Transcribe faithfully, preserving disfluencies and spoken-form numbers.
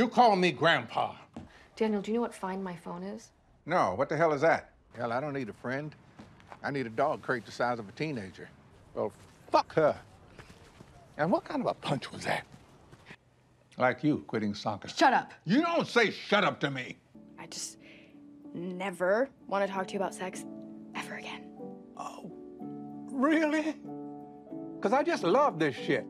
You call me Grandpa. Daniel, do you know what Find My Phone is? No, what the hell is that? Hell, I don't need a friend. I need a dog crate the size of a teenager. Well, fuck her. And what kind of a punch was that? Like you quitting soccer. Shut up. You don't say shut up to me. I just never want to talk to you about sex ever again. Oh, really? Because I just love this shit.